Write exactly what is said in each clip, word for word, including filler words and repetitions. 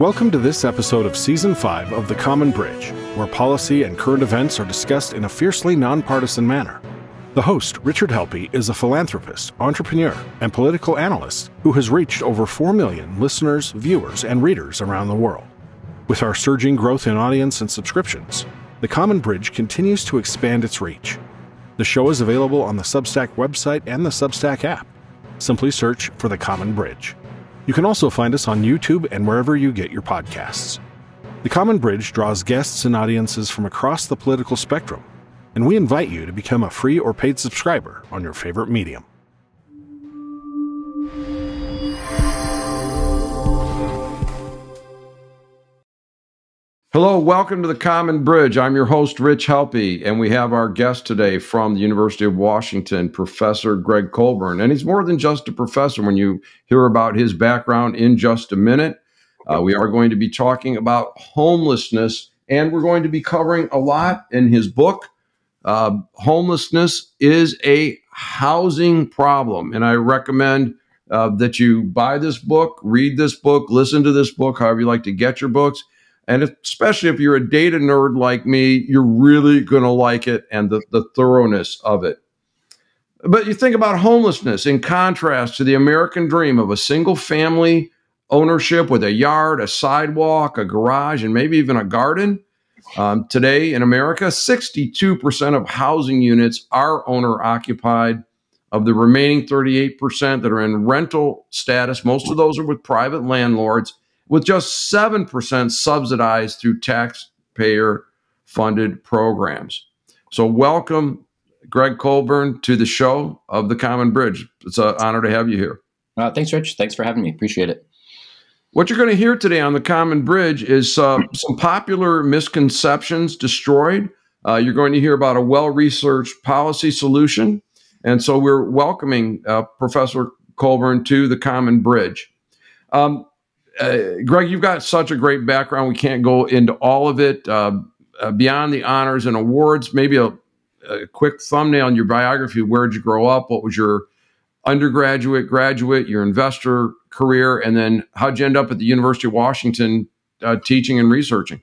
Welcome to this episode of Season five of The Common Bridge, where policy and current events are discussed in a fiercely nonpartisan manner. The host, Richard Helppie, is a philanthropist, entrepreneur, and political analyst who has reached over four million listeners, viewers, and readers around the world. With our surging growth in audience and subscriptions, The Common Bridge continues to expand its reach. The show is available on the Substack website and the Substack app. Simply search for The Common Bridge. You can also find us on YouTube and wherever you get your podcasts. The Common Bridge draws guests and audiences from across the political spectrum, and we invite you to become a free or paid subscriber on your favorite medium. Hello, welcome to The Common Bridge. I'm your host, Rich Helppie, and we have our guest today from the University of Washington, Professor Gregg Colburn. And he's more than just a professor when you hear about his background in just a minute. Uh, we are going to be talking about homelessness, and we're going to be covering a lot in his book, uh, Homelessness is a Housing Problem. And I recommend uh, that you buy this book, read this book, listen to this book, however you like to get your books. And especially if you're a data nerd like me, you're really going to like it and the, the thoroughness of it. But you think about homelessness in contrast to the American dream of a single family ownership with a yard, a sidewalk, a garage, and maybe even a garden. Um, today in America, sixty-two percent of housing units are owner-occupied. Of the remaining thirty-eight percent that are in rental status, most of those are with private landlords, with just seven percent subsidized through taxpayer-funded programs. So welcome, Gregg Colburn, to the show of The Common Bridge. It's an honor to have you here. Uh, thanks, Rich. Thanks for having me. Appreciate it. What you're going to hear today on The Common Bridge is uh, some popular misconceptions destroyed. Uh, you're going to hear about a well-researched policy solution. And so we're welcoming uh, Professor Colburn to The Common Bridge. Um, Uh, Gregg, you've got such a great background. We can't go into all of it uh, uh, beyond the honors and awards. Maybe a, a quick thumbnail in your biography. Where did you grow up? What was your undergraduate, graduate, your investor career? And then how'd you end up at the University of Washington uh, teaching and researching?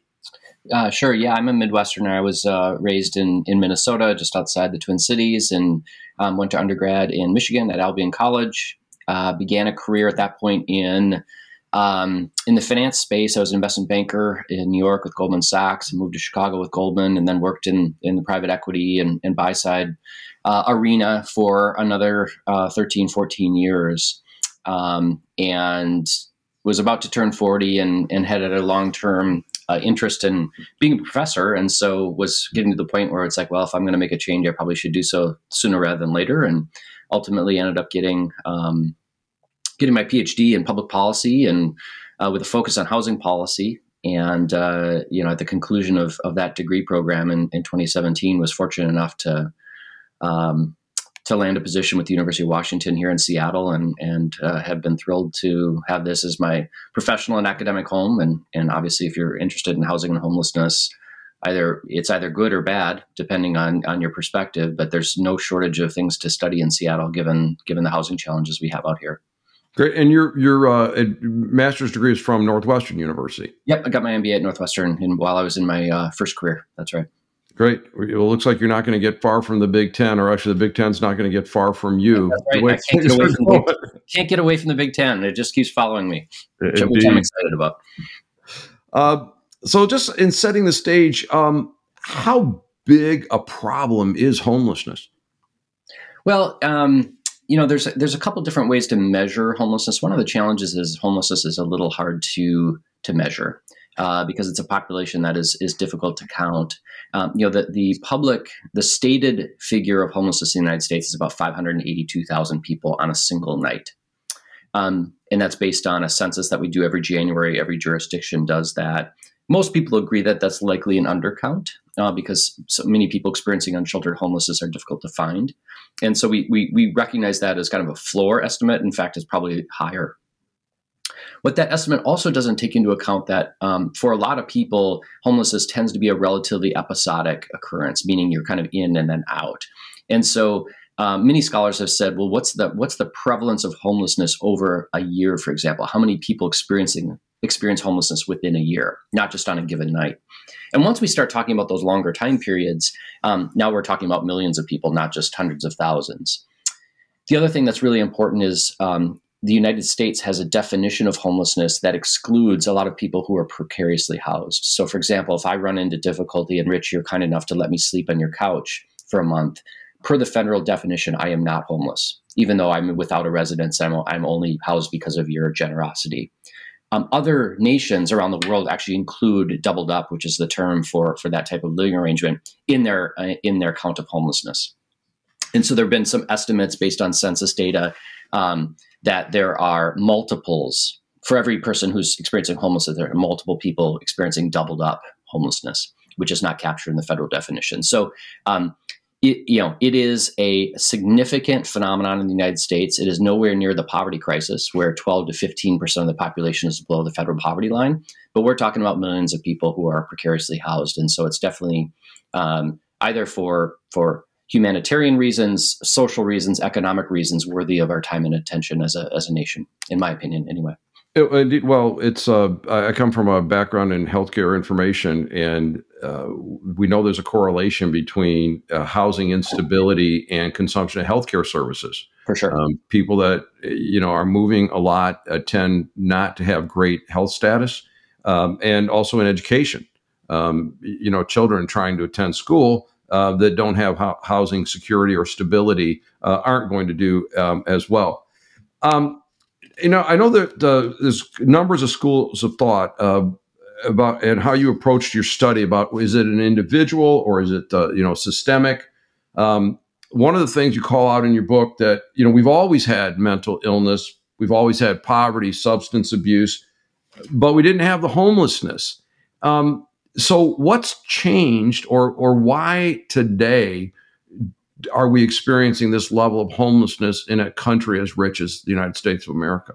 Uh, sure. Yeah, I'm a Midwesterner. I was uh, raised in, in Minnesota, just outside the Twin Cities, and um, went to undergrad in Michigan at Albion College. Uh, began a career at that point in Um, in the finance space. I was an investment banker in New York with Goldman Sachs, and moved to Chicago with Goldman, and then worked in, in the private equity and, and buy side uh, arena for another uh, thirteen, fourteen years. Um, and was about to turn forty and, and had a long-term uh, interest in being a professor. And so was getting to the point where it's like, well, if I'm going to make a change, I probably should do so sooner rather than later. And ultimately ended up getting, um, getting my PhD in public policy, and uh, with a focus on housing policy. And, uh, you know, at the conclusion of, of that degree program in, in twenty seventeen, was fortunate enough to, um, to land a position with the University of Washington here in Seattle, and, and uh, have been thrilled to have this as my professional and academic home. And, and obviously, if you're interested in housing and homelessness, either it's either good or bad, depending on, on your perspective, but there's no shortage of things to study in Seattle, given, given the housing challenges we have out here. Great. And your your uh, master's degree is from Northwestern University. Yep. I got my M B A at Northwestern and while I was in my uh, first career. That's right. Great. Well, it looks like you're not going to get far from the Big Ten, or actually the Big Ten's not going to get far from you. Yeah, right. I can't, get away from the, can't get away from the Big Ten. It just keeps following me, which, which I'm excited about. Uh, so just in setting the stage, um, how big a problem is homelessness? Well, um, you know, there's there's a couple different ways to measure homelessness. One of the challenges is homelessness is a little hard to to measure uh, because it's a population that is is difficult to count. Um, you know, the the public, the stated figure of homelessness in the United States is about five hundred eighty-two thousand people on a single night, um, and that's based on a census that we do every January. Every jurisdiction does that. Most people agree that that's likely an undercount uh, because so many people experiencing unsheltered homelessness are difficult to find. And so we, we, we recognize that as kind of a floor estimate. In fact, it's probably higher. What that estimate also doesn't take into account that um, for a lot of people, homelessness tends to be a relatively episodic occurrence, meaning you're kind of in and then out. And so um, many scholars have said, well, what's the, what's the prevalence of homelessness over a year, for example? How many people experiencing experience homelessness within a year, not just on a given night. And once we start talking about those longer time periods, um, now we're talking about millions of people, not just hundreds of thousands. The other thing that's really important is um, the United States has a definition of homelessness that excludes a lot of people who are precariously housed. So for example, if I run into difficulty and Rich, you're kind enough to let me sleep on your couch for a month, per the federal definition, I am not homeless. Even though I'm without a residence, I'm, I'm only housed because of your generosity. Um, other nations around the world actually include doubled up, which is the term for, for that type of living arrangement, in their, uh, in their count of homelessness. And so there have been some estimates based on census data um, that there are multiples. For every person who's experiencing homelessness, there are multiple people experiencing doubled up homelessness, which is not captured in the federal definition. So um, it, you know, it is a significant phenomenon in the United States. It is nowhere near the poverty crisis, where twelve to fifteen percent of the population is below the federal poverty line. But we're talking about millions of people who are precariously housed. And so it's definitely um, either for, for humanitarian reasons, social reasons, economic reasons, worthy of our time and attention as a, as a nation, in my opinion, anyway. It, well, it's uh, I come from a background in healthcare information, and uh, we know there's a correlation between uh, housing instability and consumption of healthcare services. For sure, um, people that you know are moving a lot uh, tend not to have great health status, um, and also in education. Um, you know, children trying to attend school uh, that don't have ho housing security or stability uh, aren't going to do um, as well. Um, You know, I know that uh, there's numbers of schools of thought uh, about and how you approached your study about, is it an individual or is it, uh, you know, systemic? Um, one of the things you call out in your book that, you know, we've always had mental illness. We've always had poverty, substance abuse, but we didn't have the homelessness. Um, so what's changed, or, or why today are we experiencing this level of homelessness in a country as rich as the United States of America?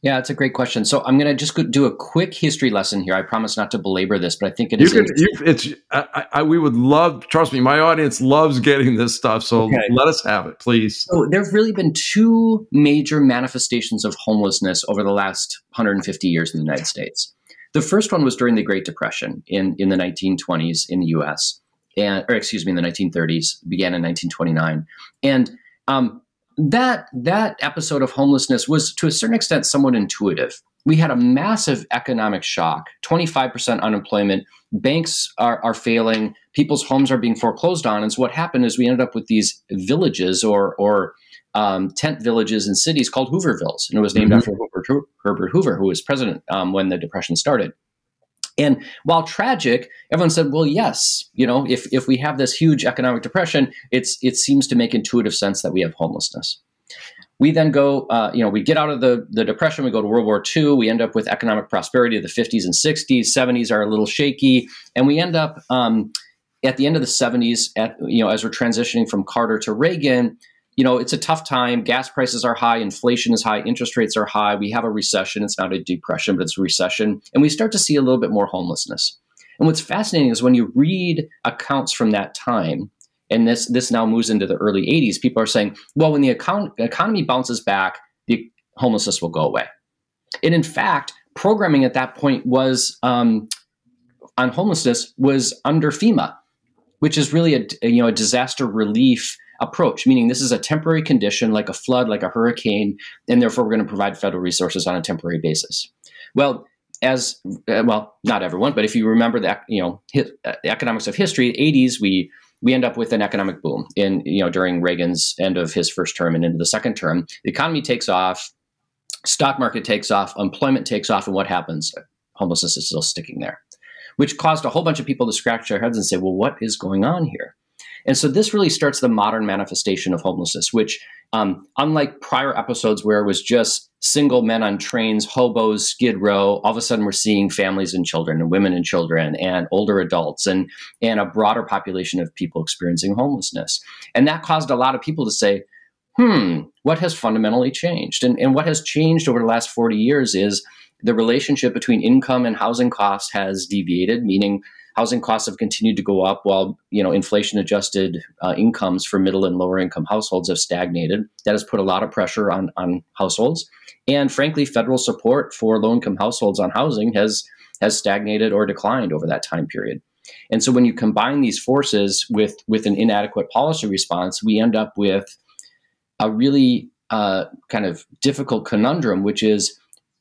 Yeah, that's a great question. So I'm going to just go do a quick history lesson here. I promise not to belabor this, but I think it is you can, you, it's, I, I, we would love, trust me, my audience loves getting this stuff. So okay. Let us have it, please. So there have really been two major manifestations of homelessness over the last one hundred fifty years in the United States. The first one was during the Great Depression in, in the nineteen twenties in the U S, And, or excuse me, in the nineteen thirties, began in nineteen twenty-nine. And um, that, that episode of homelessness was, to a certain extent, somewhat intuitive. We had a massive economic shock, twenty-five percent unemployment, banks are, are failing, people's homes are being foreclosed on. And so what happened is we ended up with these villages or, or um, tent villages and cities called Hoovervilles. And it was named mm-hmm. after Herbert, Herbert Hoover, who was president um, when the Depression started. And while tragic, everyone said, well, yes, you know, if, if we have this huge economic depression, it's, it seems to make intuitive sense that we have homelessness. We then go, uh, you know, we get out of the, the depression, we go to World War Two, we end up with economic prosperity of the fifties and sixties, seventies are a little shaky, and we end up um, at the end of the seventies, at, you know, as we're transitioning from Carter to Reagan, you know, it's a tough time. Gas prices are high, inflation is high, interest rates are high. We have a recession. It's not a depression, but it's a recession. And we start to see a little bit more homelessness. And what's fascinating is when you read accounts from that time, and this, this now moves into the early eighties, people are saying, well, when the econ- economy bounces back, the homelessness will go away. And in fact, programming at that point was, um, on homelessness was under FEMA, which is really a, a you know, a disaster relief approach, meaning this is a temporary condition like a flood, like a hurricane, and therefore we're going to provide federal resources on a temporary basis. Well, as uh, well, not everyone, but if you remember the you know his, uh, the economics of history, eighties, we we end up with an economic boom in you know during Reagan's end of his first term and into the second term, the economy takes off, stock market takes off, employment takes off, and what happens? Homelessness is still sticking there, which caused a whole bunch of people to scratch their heads and say, well, what is going on here? And so this really starts the modern manifestation of homelessness, which um, unlike prior episodes where it was just single men on trains, hobos, skid row, all of a sudden we're seeing families and children and women and children and older adults and, and a broader population of people experiencing homelessness. And that caused a lot of people to say, hmm, what has fundamentally changed? And, and what has changed over the last forty years is the relationship between income and housing costs has deviated, meaning housing costs have continued to go up while, you know, inflation adjusted uh, incomes for middle and lower income households have stagnated. That has put a lot of pressure on, on households. And frankly, federal support for low income households on housing has, has stagnated or declined over that time period. And so when you combine these forces with, with an inadequate policy response, we end up with a really uh, kind of difficult conundrum, which is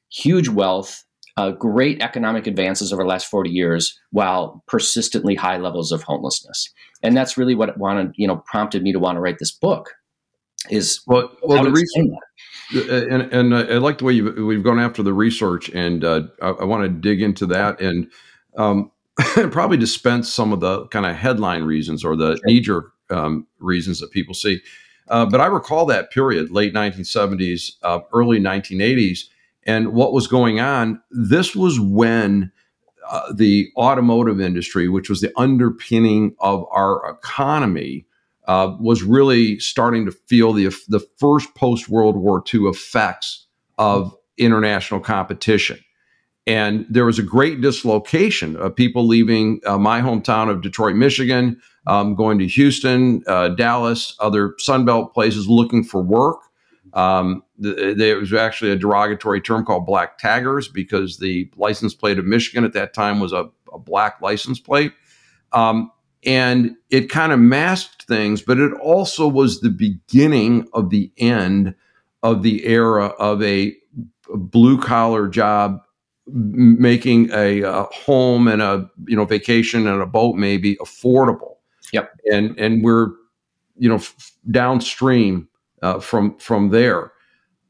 huge wealth, uh, great economic advances over the last forty years, while persistently high levels of homelessness. And that's really what wanted, you know, prompted me to want to write this book. Is well, well the reason, and and uh, I like the way you've, we've gone after the research, and uh, I, I want to dig into that, and um, probably dispense some of the kind of headline reasons or the knee-jerk um, reasons that people see. Uh, but I recall that period, late nineteen seventies, uh, early nineteen eighties, and what was going on. This was when uh, the automotive industry, which was the underpinning of our economy, uh, was really starting to feel the, the first post-World War Two effects of international competition. And there was a great dislocation of people leaving uh, my hometown of Detroit, Michigan, um, going to Houston, uh, Dallas, other Sunbelt places looking for work. Um, th there was actually a derogatory term called black taggers because the license plate of Michigan at that time was a, a black license plate. Um, and it kind of masked things, but it also was the beginning of the end of the era of a blue collar job, making a, a home and a, you know, vacation and a boat maybe affordable. Yep. And, and we're, you know, f downstream uh, from, from there.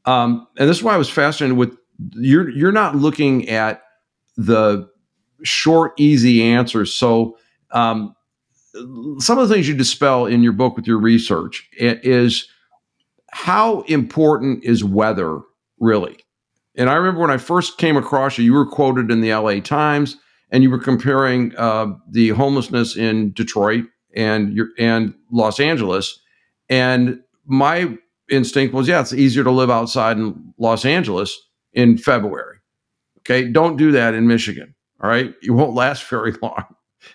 Um, and this is why I was fascinated with, you're, you're not looking at the short, easy answers. So um, some of the things you dispel in your book with your research is how important is weather really? And I remember when I first came across you, you were quoted in the L A Times, and you were comparing uh, the homelessness in Detroit and your, and Los Angeles. And my instinct was, yeah, it's easier to live outside in Los Angeles in February. Okay, don't do that in Michigan. All right, you won't last very long.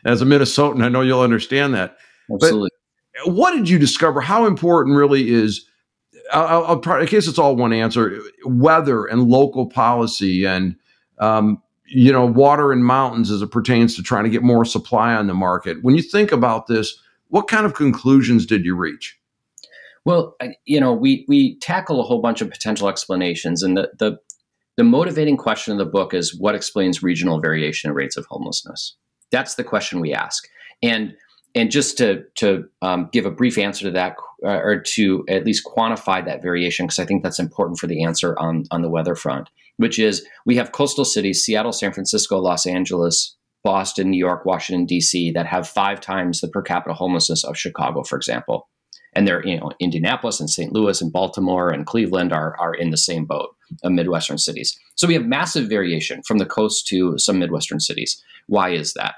As a Minnesotan, I know you'll understand that. Absolutely. But what did you discover? How important really is, I'll, I'll probably, in case it's all one answer, weather and local policy and, um, you know, water and mountains as it pertains to trying to get more supply on the market. When you think about this, what kind of conclusions did you reach? Well, you know, we, we tackle a whole bunch of potential explanations. And the, the, the motivating question of the book is what explains regional variation in rates of homelessness? That's the question we ask. And And just to, to um, give a brief answer to that, uh, or to at least quantify that variation, because I think that's important for the answer on, on the weather front, which is we have coastal cities, Seattle, San Francisco, Los Angeles, Boston, New York, Washington, D C, that have five times the per capita homelessness of Chicago, for example. And they're, you know, Indianapolis and Saint Louis and Baltimore and Cleveland are, are in the same boat, uh, Midwestern cities. So we have massive variation from the coast to some Midwestern cities. Why is that?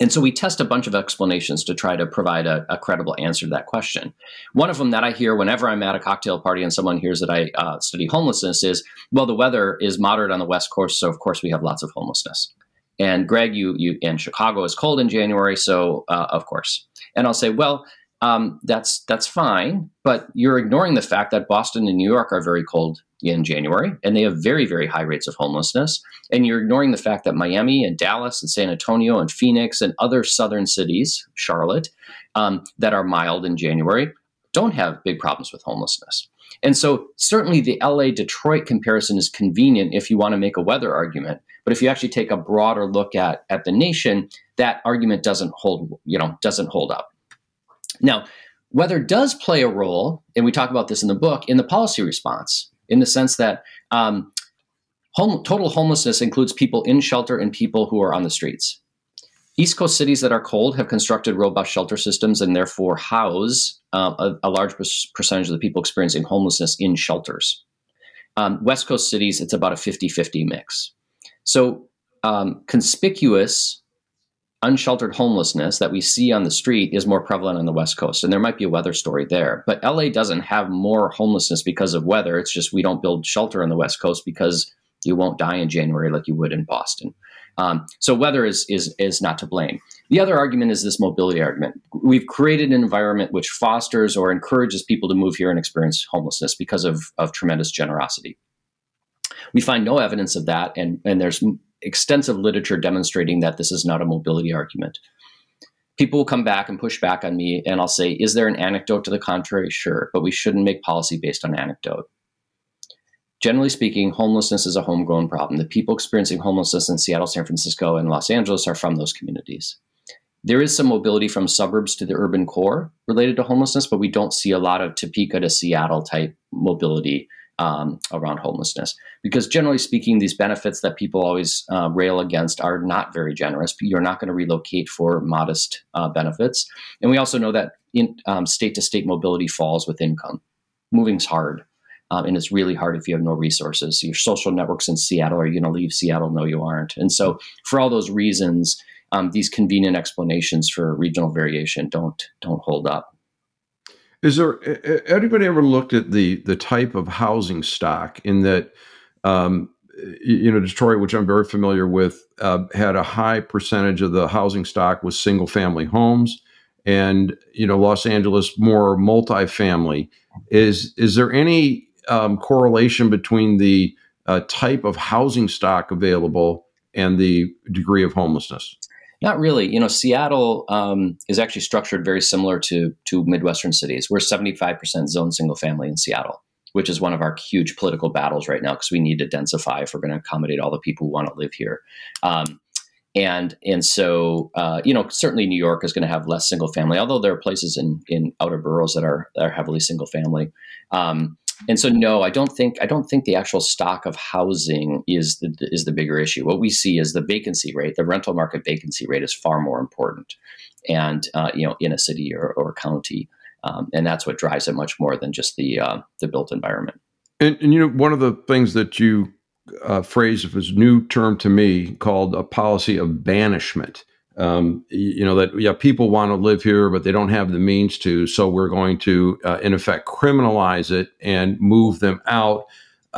And so we test a bunch of explanations to try to provide a, a credible answer to that question. One of them that I hear whenever I'm at a cocktail party and someone hears that I uh, study homelessness is, well, the weather is moderate on the West Coast, so of course we have lots of homelessness. And Greg, you, you and Chicago is cold in January, so uh, of course. And I'll say, well, um, that's, that's fine, but you're ignoring the fact that Boston and New York are very cold in January, and they have very, very high rates of homelessness. And you're ignoring the fact that Miami and Dallas and San Antonio and Phoenix and other southern cities, Charlotte, um, that are mild in January, don't have big problems with homelessness. And so certainly the L A Detroit comparison is convenient if you want to make a weather argument. But if you actually take a broader look at, at the nation, that argument doesn't hold, you know, doesn't hold up. Now, weather does play a role, and we talk about this in the book, in the policy response, in the sense that um, home, total homelessness includes people in shelter and people who are on the streets. East Coast cities that are cold have constructed robust shelter systems and therefore house uh, a, a large percentage of the people experiencing homelessness in shelters. Um, West Coast cities, it's about a fifty fifty mix. So um, conspicuous unsheltered homelessness that we see on the street is more prevalent on the West Coast. And there might be a weather story there, but L A doesn't have more homelessness because of weather. It's just, we don't build shelter on the West Coast because You won't die in January like you would in Boston. Um, so weather is, is, is not to blame. The other argument is this mobility argument. We've created an environment which fosters or encourages people to move here and experience homelessness because of, of tremendous generosity. We find no evidence of that, and, and there's extensive literature demonstrating that this is not a mobility argument. People will come back and push back on me, and I'll say, is there an anecdote to the contrary? Sure, but we shouldn't make policy based on anecdote. Generally speaking, homelessness is a homegrown problem. The people experiencing homelessness in Seattle, San Francisco, and Los Angeles are from those communities. There is some mobility from suburbs to the urban core related to homelessness, but we don't see a lot of Topeka to Seattle type mobility um, around homelessness. Because generally speaking, these benefits that people always uh, rail against are not very generous. You're not going to relocate for modest uh, benefits. And we also know that in, um, state-to-state mobility falls with income. Moving's hard. Um, and it's really hard if you have no resources. Your social networks in Seattle, are you going to leave Seattle? No, you aren't. And so for all those reasons, um, these convenient explanations for regional variation don't don't hold up. Is there, anybody ever looked at the the type of housing stock in that, um, you know, Detroit, which I'm very familiar with, uh, had a high percentage of the housing stock was single family homes. And, you know, Los Angeles, more multifamily. Is, is there any Um, correlation between the uh, type of housing stock available and the degree of homelessness? Not really. You know, Seattle um, is actually structured very similar to, to Midwestern cities. We're seventy-five percent zone single family in Seattle, which is one of our huge political battles right now because we need to densify if we're going to accommodate all the people who want to live here. Um, And, and so, uh, you know, certainly New York is going to have less single family, although there are places in, in outer boroughs that are, that are heavily single family. Um, and so, no, I don't think, I don't think the actual stock of housing is the, is the bigger issue. What we see is the vacancy rate, the rental market vacancy rate is far more important and, uh, you know, in a city or, or county. Um, and that's what drives it much more than just the, uh, the built environment. And, and, you know, one of the things that you Uh, phrase of his new term to me called a policy of banishment. Um, you know, that yeah, people want to live here, but they don't have the means to, so we're going to, uh, in effect, criminalize it and move them out.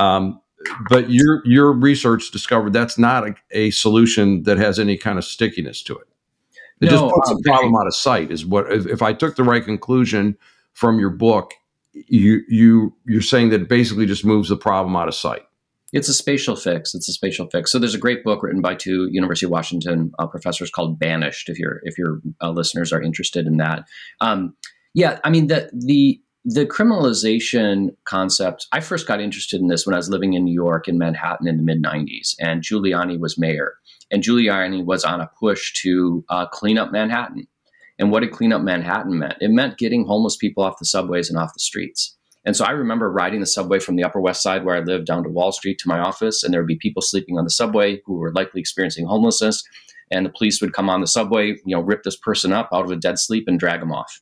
Um, but your your research discovered that's not a, a solution that has any kind of stickiness to it. It no, just puts um, the problem out of sight is what, if, if I took the right conclusion from your book, you, you, you're saying that it basically just moves the problem out of sight. It's a spatial fix. It's a spatial fix. So there's a great book written by two University of Washington uh, professors called "Banished." If your if your uh, listeners are interested in that, um, yeah, I mean the the the criminalization concept. I first got interested in this when I was living in New York in Manhattan in the mid nineties, and Giuliani was mayor, and Giuliani was on a push to uh, clean up Manhattan. And what did clean up Manhattan meant? It meant getting homeless people off the subways and off the streets. And so I remember riding the subway from the Upper West Side where I lived down to Wall Street to my office, and there would be people sleeping on the subway who were likely experiencing homelessness, and the police would come on the subway, you know, rip this person up out of a dead sleep and drag them off.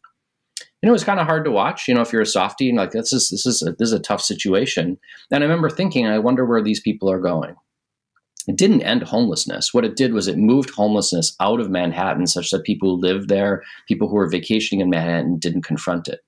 And it was kind of hard to watch, you know, if you're a softie and like, this is, this is, a, this is a tough situation. And I remember thinking, I wonder where these people are going. It didn't end homelessness. What it did was it moved homelessness out of Manhattan such that people who lived there, people who were vacationing in Manhattan didn't confront it.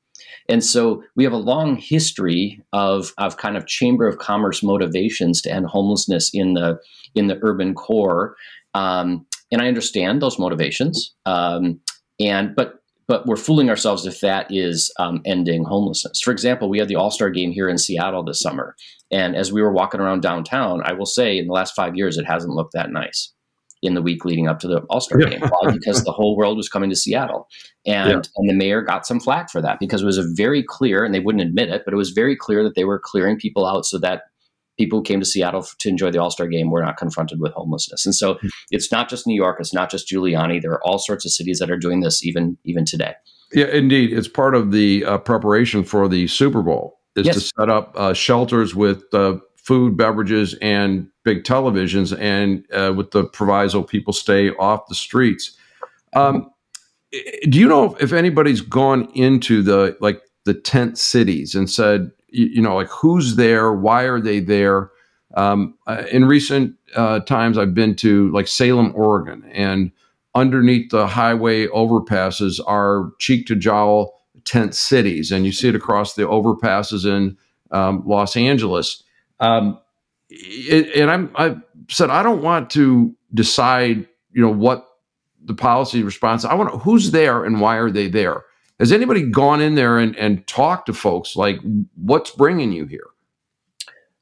And so we have a long history of, of kind of chamber of commerce motivations to end homelessness in the, in the urban core. Um, and I understand those motivations. Um, and, but, but we're fooling ourselves if that is um, ending homelessness. For example, we had the All-Star Game here in Seattle this summer. And as we were walking around downtown, I will say in the last five years, it hasn't looked that nice in the week leading up to the All-Star Game, yeah. Because the whole world was coming to Seattle. And, yeah. and the mayor got some flack for that because it was a very clear, and they wouldn't admit it, but it was very clear that they were clearing people out so that people who came to Seattle to enjoy the All-Star Game were not confronted with homelessness. And so it's not just New York, it's not just Giuliani. There are all sorts of cities that are doing this even, even today. Yeah, indeed. It's part of the uh, preparation for the Super Bowl is yes. to set up uh, shelters with uh, food, beverages, and big televisions, and uh, with the proviso people stay off the streets. Um, do you know if anybody's gone into the like the tent cities and said, you, you know, like who's there? Why are they there? Um, uh, in recent uh, times, I've been to like Salem, Oregon, and underneath the highway overpasses are cheek to jowl tent cities. And you see it across the overpasses in um, Los Angeles. Um, it, and I'm, I said, I don't want to decide, you know, what the policy response. I want to, who's there and why are they there? Has anybody gone in there and, and talked to folks like what's bringing you here?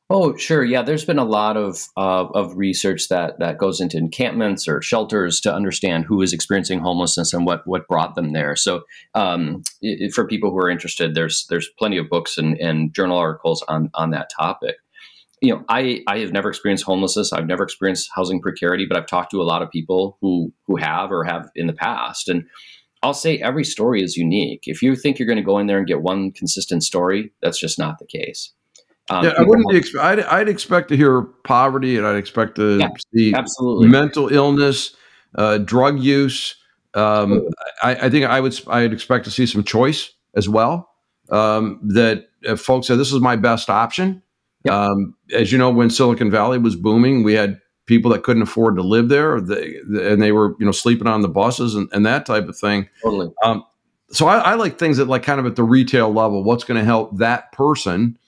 Oh, sure. Yeah. There's been a lot of, uh, of research that, that goes into encampments or shelters to understand who is experiencing homelessness and what, what brought them there. So, um, it, for people who are interested, there's, there's plenty of books and, and journal articles on, on that topic. You know, I, I have never experienced homelessness. I've never experienced housing precarity, but I've talked to a lot of people who, who have, or have in the past. And I'll say every story is unique. If you think you're going to go in there and get one consistent story, that's just not the case. Um, yeah, I wouldn't expect, I'd, I'd expect to hear poverty, and I'd expect to yeah, see absolutely. mental illness, uh, drug use. Um, I, I think I would, I'd expect to see some choice as well. Um, that if folks said, this is my best option. Yeah. Um, as you know, when Silicon Valley was booming, we had people that couldn't afford to live there, they, and they were, you know, sleeping on the buses and, and that type of thing. Totally. Um, so I, I like things that like kind of at the retail level, what's going to help that person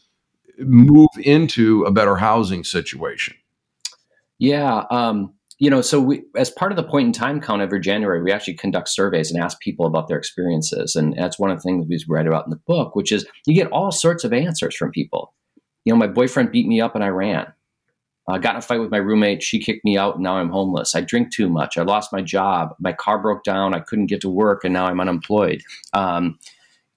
move into a better housing situation. Yeah. Um, you know, so we, as part of the point in time count every January, we actually conduct surveys and ask people about their experiences. And that's one of the things we write about in the book, which is you get all sorts of answers from people. You know, my boyfriend beat me up and I ran. I got in a fight with my roommate. She kicked me out and now I'm homeless. I drink too much. I lost my job. My car broke down. I couldn't get to work and now I'm unemployed. Um,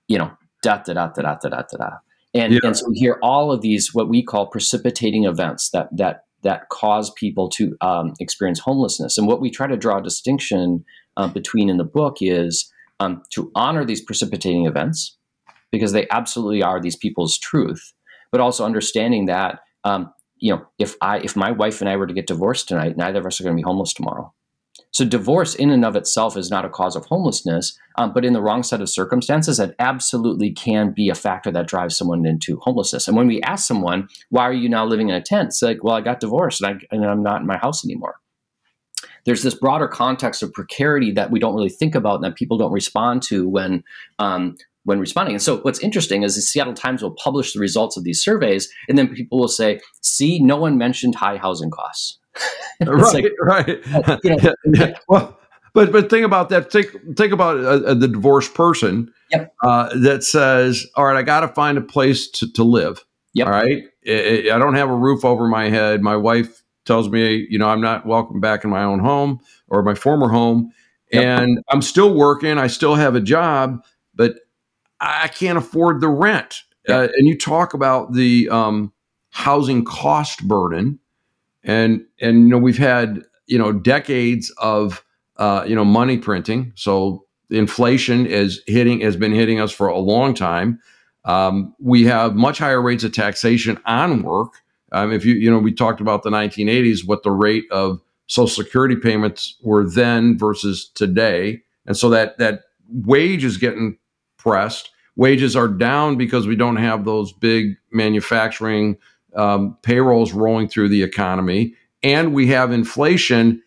you know, da, da, da, da, da, da, da, da. And, yeah. and so we hear all of these, what we call precipitating events that, that, that cause people to um, experience homelessness. And what we try to draw a distinction uh, between in the book is um, to honor these precipitating events, because they absolutely are these people's truth, but also understanding that, um, you know, if I, if my wife and I were to get divorced tonight, neither of us are going to be homeless tomorrow. So divorce in and of itself is not a cause of homelessness, um, but in the wrong set of circumstances, that absolutely can be a factor that drives someone into homelessness. And when we ask someone, why are you now living in a tent? It's like, well, I got divorced and, I, and I'm not in my house anymore. There's this broader context of precarity that we don't really think about and that people don't respond to when, um, when responding. And so what's interesting is the Seattle Times will publish the results of these surveys, and then people will say, see, no one mentioned high housing costs. Right, like, right. You know, yeah, yeah. Well, but but think about that. Think think about uh, the divorced person yep. uh, that says, "All right, I got to find a place to, to live. Yep. All right, I, I don't have a roof over my head. My wife tells me, you know, I'm not welcome back in my own home or my former home, yep. and I'm still working. I still have a job, but I can't afford the rent." Yep. Uh, and you talk about the um, housing cost burden. And, and, you know, we've had, you know, decades of, uh, you know, money printing. So inflation is hitting, has been hitting us for a long time. Um, we have much higher rates of taxation on work. Um, if you, you know, we talked about the nineteen eighties, what the rate of Social Security payments were then versus today. And so that, that wage is getting pressed. Wages are down because we don't have those big manufacturing Um, payrolls rolling through the economy, and we have inflation.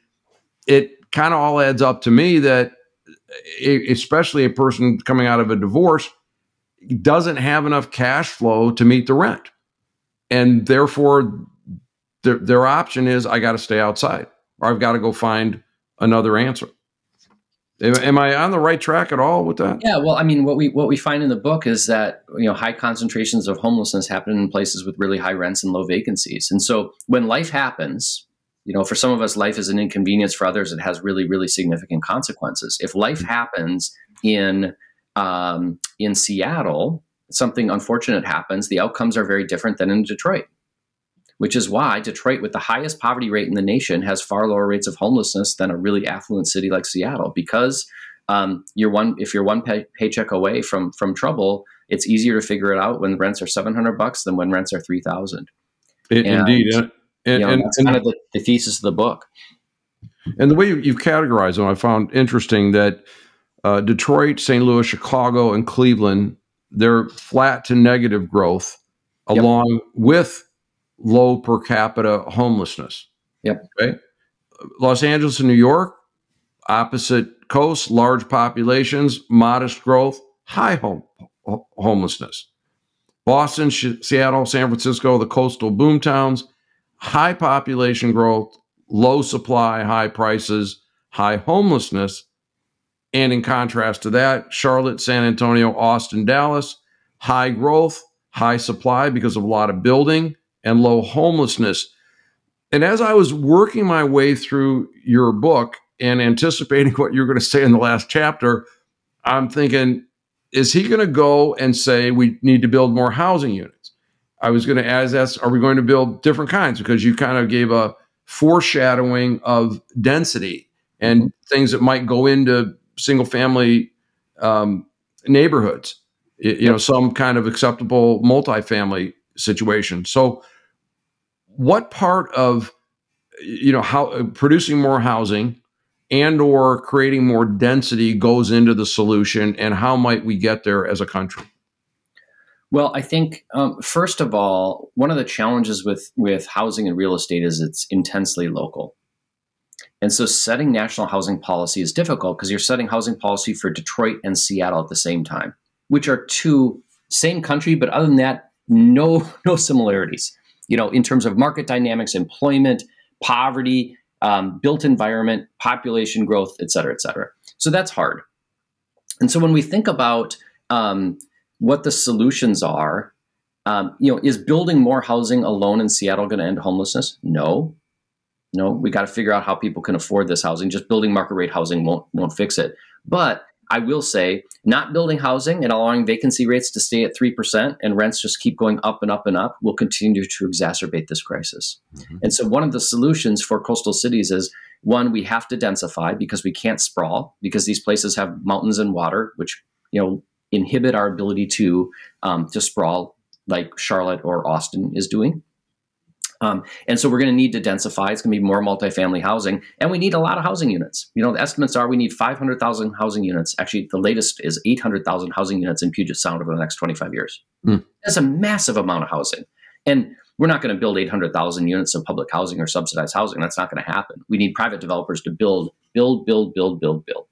It kind of all adds up to me that especially a person coming out of a divorce doesn't have enough cash flow to meet the rent. And therefore their, their option is, I got to stay outside, or I've got to go find another answer. Am I on the right track at all with that? Yeah, well, I mean, what we what we find in the book is that, you know, high concentrations of homelessness happen in places with really high rents and low vacancies. And so when life happens, you know, for some of us, life is an inconvenience. For others, it has really, really significant consequences. If life happens in um, in Seattle, something unfortunate happens, the outcomes are very different than in Detroit, which is why Detroit, with the highest poverty rate in the nation, has far lower rates of homelessness than a really affluent city like Seattle. Because um, you're one, if you're one pay, paycheck away from from trouble, it's easier to figure it out when rents are seven hundred bucks than when rents are three thousand. Indeed. And, and, you know, and that's and, kind of the, the thesis of the book. And the way you, you've categorized them, I found interesting that uh, Detroit, Saint Louis, Chicago, and Cleveland, they're flat to negative growth along yep. with low per capita homelessness. Yep. Okay. Los Angeles and New York, opposite coasts, large populations, modest growth, high home homelessness. Boston, Seattle, San Francisco, the coastal boomtowns, high population growth, low supply, high prices, high homelessness. And in contrast to that, Charlotte, San Antonio, Austin, Dallas, high growth, high supply because of a lot of building and low homelessness. And as I was working my way through your book and anticipating what you're going to say in the last chapter, I'm thinking, is he going to go and say we need to build more housing units? I was going to ask, are we going to build different kinds? Because you kind of gave a foreshadowing of density and things that might go into single family um, neighborhoods, you yep. know, some kind of acceptable multifamily situation. So what part of, you know, how uh, producing more housing and or creating more density goes into the solution, and how might we get there as a country? Well, I think, um, first of all, one of the challenges with, with housing and real estate is it's intensely local. And so setting national housing policy is difficult because you're setting housing policy for Detroit and Seattle at the same time, which are two same country, but other than that, no, no similarities, you know, in terms of market dynamics, employment, poverty, um, built environment, population growth, et cetera, et cetera. So that's hard. And so when we think about um, what the solutions are, um, you know, is building more housing alone in Seattle going to end homelessness? No. No, we got to figure out how people can afford this housing. Just building market rate housing won't won't fix it. But I will say, not building housing and allowing vacancy rates to stay at three percent and rents just keep going up and up and up will continue to exacerbate this crisis. Mm-hmm. And so one of the solutions for coastal cities is, one, we have to densify because we can't sprawl, because these places have mountains and water, which, you know, inhibit our ability to um, to sprawl like Charlotte or Austin is doing. Um, and so we're going to need to densify. It's going to be more multifamily housing, and we need a lot of housing units. You know, the estimates are we need five hundred thousand housing units. Actually, the latest is eight hundred thousand housing units in Puget Sound over the next twenty-five years. Mm. That's a massive amount of housing. And we're not going to build eight hundred thousand units of public housing or subsidized housing. That's not going to happen. We need private developers to build, build, build, build, build, build.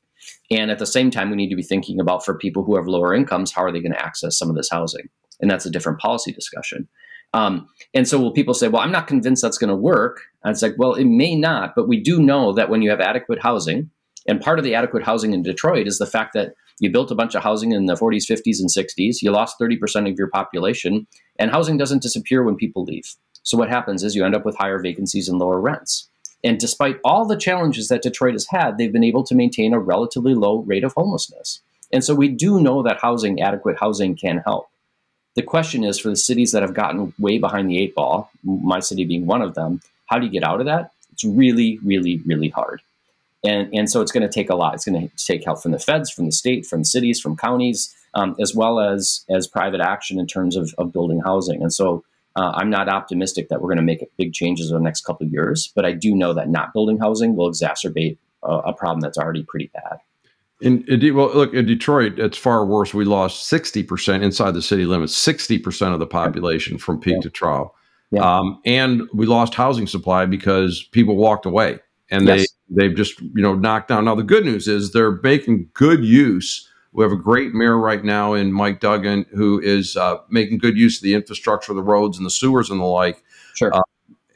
And at the same time, we need to be thinking about, for people who have lower incomes, how are they going to access some of this housing? And that's a different policy discussion. Um, and so will people say, well, I'm not convinced that's going to work. And it's like, well, it may not, but we do know that when you have adequate housing, and part of the adequate housing in Detroit is the fact that you built a bunch of housing in the forties, fifties, and sixties, you lost thirty percent of your population, and housing doesn't disappear when people leave. So what happens is you end up with higher vacancies and lower rents. And despite all the challenges that Detroit has had, they've been able to maintain a relatively low rate of homelessness. And so we do know that housing, adequate housing, can help. The question is, for the cities that have gotten way behind the eight ball, my city being one of them, how do you get out of that? It's really, really, really hard. And, and so it's going to take a lot. It's going to take help from the feds, from the state, from cities, from counties, um, as well as, as private action in terms of, of building housing. And so uh, I'm not optimistic that we're going to make big changes over the next couple of years, but I do know that not building housing will exacerbate a, a problem that's already pretty bad. In, in, well, look, in Detroit, it's far worse. We lost sixty percent inside the city limits, sixty percent of the population from peak yeah. to trough. Yeah. Um, and we lost housing supply because people walked away, and yes. they, they've just, you know, knocked down. Now, the good news is they're making good use. We have a great mayor right now in Mike Duggan, who is uh, making good use of the infrastructure, the roads and the sewers and the like, sure. uh,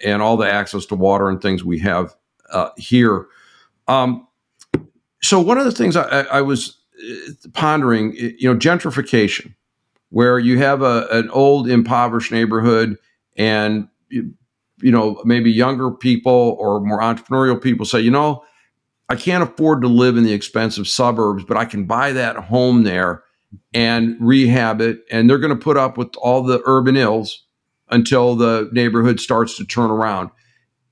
and all the access to water and things we have uh, here. Um, So one of the things I, I was pondering, you know, gentrification, where you have a, an old impoverished neighborhood, and, you know, maybe younger people or more entrepreneurial people say, you know, I can't afford to live in the expensive suburbs, but I can buy that home there and rehab it. And they're going to put up with all the urban ills until the neighborhood starts to turn around.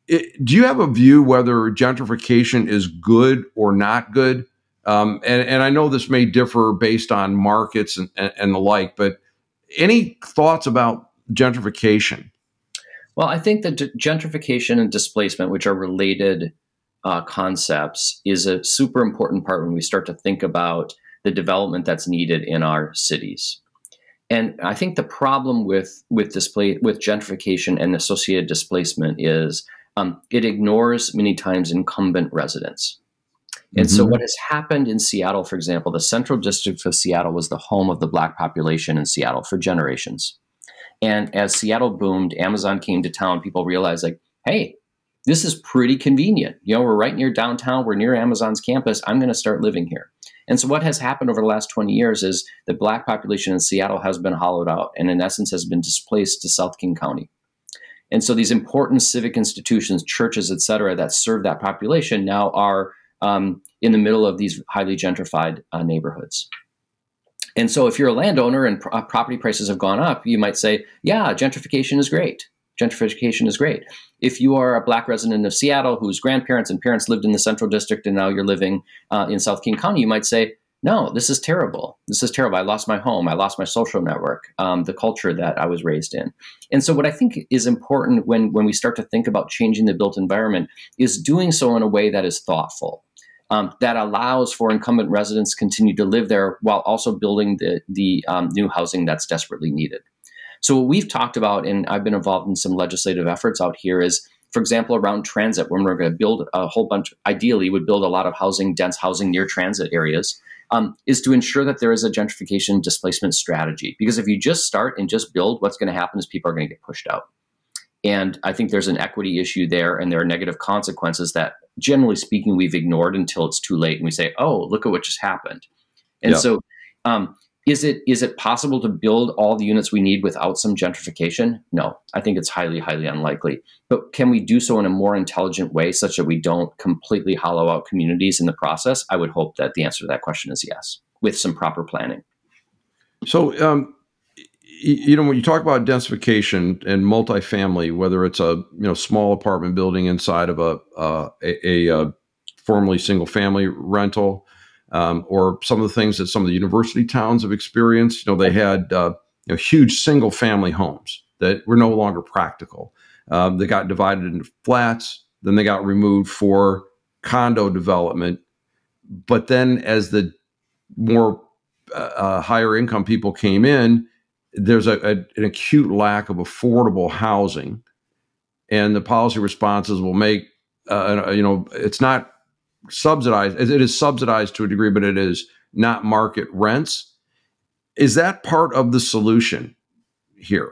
It, do you have a view whether gentrification is good or not good? Um, and, and I know this may differ based on markets and, and, and the like, but any thoughts about gentrification? Well, I think that gentrification and displacement, which are related uh, concepts, is a super important part when we start to think about the development that's needed in our cities. And I think the problem with, with, display, with gentrification and associated displacement is Um, it ignores many times incumbent residents. And mm-hmm. so what has happened in Seattle, for example, the Central District of Seattle was the home of the Black population in Seattle for generations. And as Seattle boomed, Amazon came to town, people realized, like, hey, this is pretty convenient. You know, we're right near downtown. We're near Amazon's campus. I'm going to start living here. And so what has happened over the last twenty years is the Black population in Seattle has been hollowed out and in essence has been displaced to South King County. And so these important civic institutions, churches, et cetera, that serve that population now are um, in the middle of these highly gentrified uh, neighborhoods. And so if you're a landowner and pro property prices have gone up, you might say, yeah, gentrification is great. Gentrification is great. If you are a Black resident of Seattle whose grandparents and parents lived in the Central District and now you're living uh, in South King County, you might say, no, this is terrible. This is terrible. I lost my home. I lost my social network, um, the culture that I was raised in. And so what I think is important when, when we start to think about changing the built environment is doing so in a way that is thoughtful, um, that allows for incumbent residents to continue to live there while also building the, the um, new housing that's desperately needed. So what we've talked about, and I've been involved in some legislative efforts out here, is, for example, around transit, when we're going to build a whole bunch, ideally would build a lot of housing, dense housing near transit areas, um, is to ensure that there is a gentrification displacement strategy. Because if you just start and just build, what's going to happen is people are going to get pushed out. And I think there's an equity issue there, and there are negative consequences that, generally speaking, we've ignored until it's too late. And we say, oh, look at what just happened. And yeah. so... Um, Is it, is it possible to build all the units we need without some gentrification? No, I think it's highly, highly unlikely. But can we do so in a more intelligent way such that we don't completely hollow out communities in the process? I would hope that the answer to that question is yes, with some proper planning. So, um, you know, when you talk about densification and multifamily, whether it's a you know small apartment building inside of a, uh, a, a, a formerly single family rental, Um, or some of the things that some of the university towns have experienced. You know, they had uh, you know, huge single-family homes that were no longer practical. Um, they got divided into flats, then they got removed for condo development. But then as the more uh, uh, higher-income people came in, there's a, a, an acute lack of affordable housing. And the policy responses will make, uh, you know, it's not subsidized, it is subsidized to a degree, but it is not market rents. Is that part of the solution here?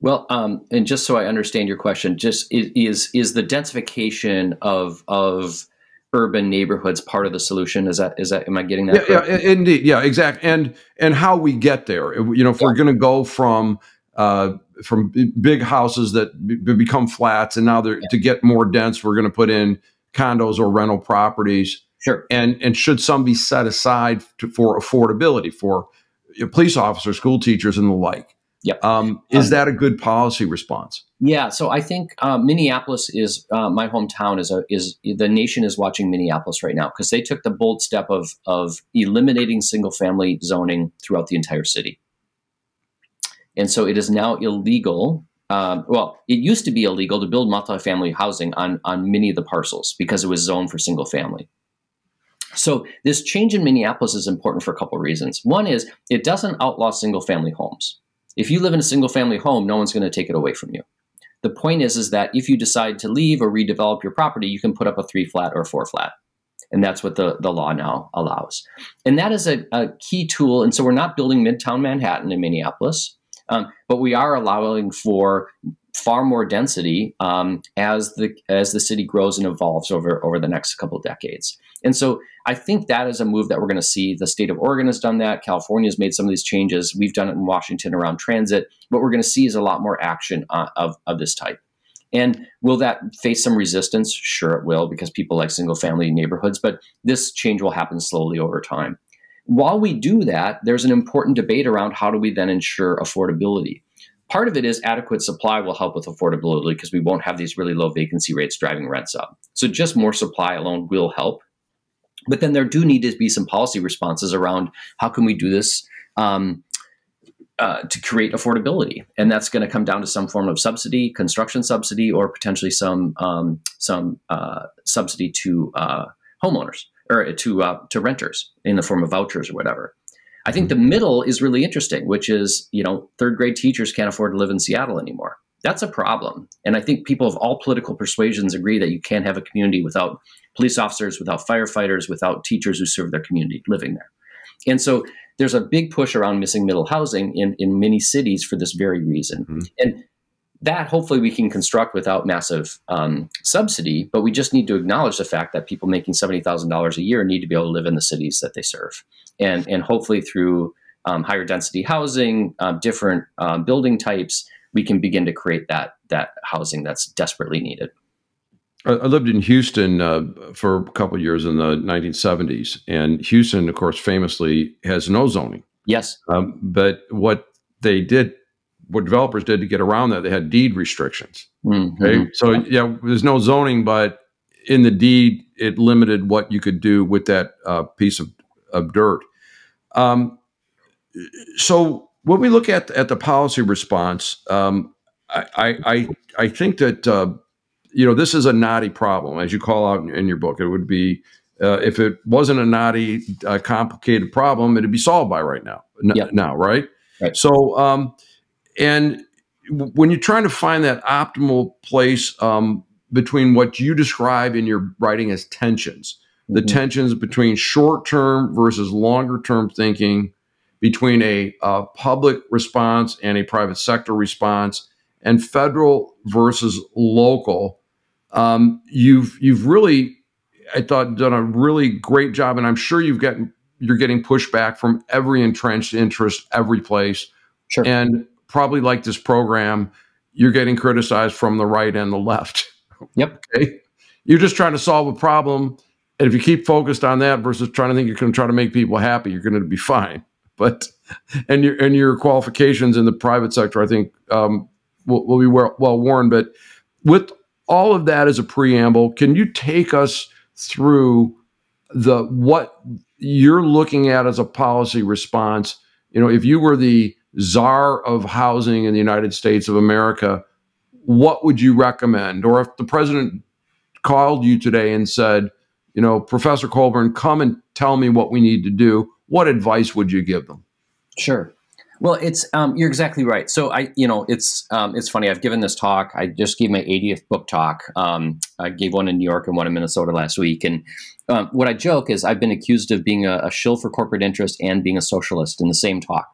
Well, um, and just so I understand your question, just is is the densification of of urban neighborhoods part of the solution? Is that is that am I getting that? Yeah, yeah indeed, yeah, exactly. And and how we get there, you know, if yeah. we're going to go from uh, from big houses that b become flats, and now they're yeah. to get more dense, we're going to put in condos or rental properties. Sure. And, and should some be set aside to, for affordability for police officers, school teachers, and the like? Yep. Um, is um, that a good policy response? Yeah. So I think uh, Minneapolis is uh, my hometown. Is a, is the nation is watching Minneapolis right now because they took the bold step of of eliminating single family zoning throughout the entire city, and so it is now illegal. Um, well, it used to be illegal to build multifamily housing on, on many of the parcels because it was zoned for single family. So this change in Minneapolis is important for a couple of reasons. One is it doesn't outlaw single family homes. If you live in a single family home, no one's going to take it away from you. The point is, is that if you decide to leave or redevelop your property, you can put up a three flat or a four flat. And that's what the, the law now allows. And that is a, a key tool. And so we're not building Midtown Manhattan in Minneapolis. Um, but we are allowing for far more density um, as the as the city grows and evolves over over the next couple of decades. And so I think that is a move that we're going to see. The state of Oregon has done that. California has made some of these changes. We've done it in Washington around transit. What we're going to see is a lot more action uh, of, of this type. And will that face some resistance? Sure, it will, because people like single family neighborhoods. But this change will happen slowly over time. While we do that, there's an important debate around how do we then ensure affordability. Part of it is adequate supply will help with affordability because we won't have these really low vacancy rates driving rents up. So just more supply alone will help. But then there do need to be some policy responses around how can we do this um, uh, to create affordability. And that's going to come down to some form of subsidy, construction subsidy, or potentially some, um, some uh, subsidy to uh, homeowners. Or to uh, to renters in the form of vouchers or whatever. I think the middle is really interesting, which is, you know, third grade teachers can't afford to live in Seattle anymore. That's a problem. And I think people of all political persuasions agree that you can't have a community without police officers, without firefighters, without teachers who serve their community living there. And so there's a big push around missing middle housing in, in many cities for this very reason. Mm-hmm. And that hopefully we can construct without massive um, subsidy, but we just need to acknowledge the fact that people making seventy thousand dollars a year need to be able to live in the cities that they serve. And, and hopefully through um, higher density housing, um, different um, building types, we can begin to create that, that housing that's desperately needed. I lived in Houston uh, for a couple of years in the nineteen seventies, and Houston, of course, famously has no zoning. Yes. Um, but what they did, what developers did to get around that, they had deed restrictions. Mm-hmm. Okay? So yeah, there's no zoning, but in the deed, it limited what you could do with that uh, piece of, of dirt. Um, so when we look at, at the policy response, um, I, I, I think that, uh, you know, this is a knotty problem, as you call out in, in your book. It would be, uh, if it wasn't a knotty, uh, complicated problem, it'd be solved by right now, n yep. now, right? Right. So, um, and when you're trying to find that optimal place um, between what you describe in your writing as tensions, mm-hmm. the tensions between short-term versus longer-term thinking, between a uh, public response and a private sector response, and federal versus local, um, you've you've really, I thought, done a really great job, and I'm sure you've gotten you're getting pushback from every entrenched interest, every place, sure. and probably like this program, you're getting criticized from the right and the left. Yep. Okay, you're just trying to solve a problem, and if you keep focused on that versus trying to think you're going to try to make people happy, you're going to be fine. But and your and your qualifications in the private sector, I think. Um, We'll, we'll be well, well worn, but with all of that as a preamble, can you take us through the what you're looking at as a policy response? You know, if you were the czar of housing in the United States of America, what would you recommend? Or if the president called you today and said, you know, Professor Colburn, come and tell me what we need to do, what advice would you give them? Sure. Well, it's um, you're exactly right. So I, you know, it's um, it's funny. I've given this talk. I just gave my eightieth book talk. Um, I gave one in New York and one in Minnesota last week. And um, what I joke is I've been accused of being a, a shill for corporate interest and being a socialist in the same talk.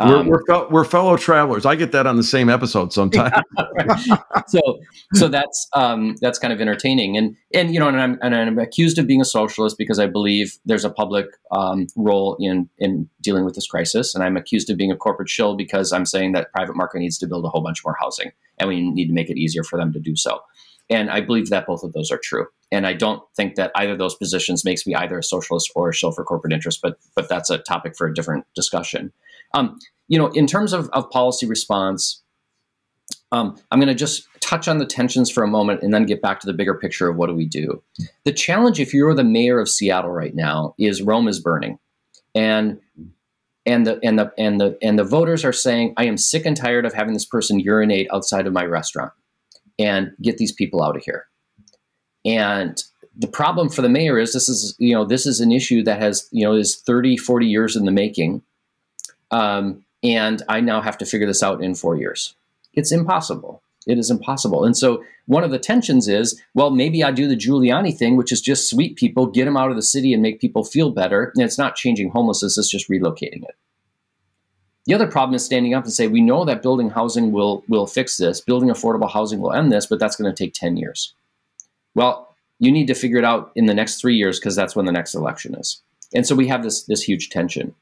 Um, we're, we're, we're fellow travelers. I get that on the same episode sometimes. Yeah, right. So, so that's um, that's kind of entertaining. And and you know, and I'm and I'm accused of being a socialist because I believe there's a public um, role in in dealing with this crisis. And I'm accused of being a corporate shill because I'm saying that private market needs to build a whole bunch more housing, and we need to make it easier for them to do so. And I believe that both of those are true. And I don't think that either of those positions makes me either a socialist or a shill for corporate interest. But but that's a topic for a different discussion. Um, you know, in terms of, of policy response, um, I'm going to just touch on the tensions for a moment and then get back to the bigger picture of what do we do. The challenge, if you're the mayor of Seattle right now, is Rome is burning, and and the and the and the and the voters are saying, I am sick and tired of having this person urinate outside of my restaurant, and get these people out of here. And the problem for the mayor is this is you know this is an issue that has you know is thirty, forty years in the making. Um, and I now have to figure this out in four years. It's impossible. It is impossible. And so one of the tensions is, well, maybe I do the Giuliani thing, which is just sweep people, get them out of the city and make people feel better. And it's not changing homelessness. It's just relocating it. The other problem is standing up and say, we know that building housing will, will fix this. Building affordable housing will end this, but that's going to take ten years. Well, you need to figure it out in the next three years because that's when the next election is. And so we have this, this huge tension.